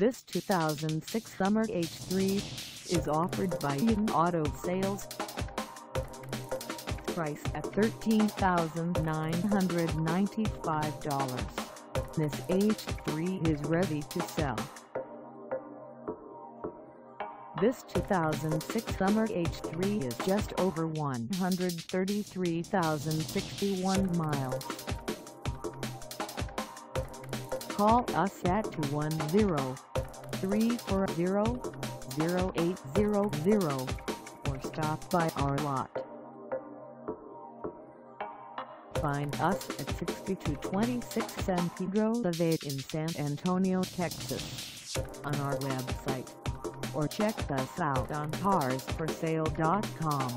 This 2006 Hummer H3 is offered by Yam Auto Sales. Price at $13,995. This H3 is ready to sell. This 2006 Hummer H3 is just over 133,061 miles. Call us at 210-340-0800 or stop by our lot. Find us at 6226 San Pedro Ave in San Antonio, Texas, on our website, or check us out on carsforsale.com.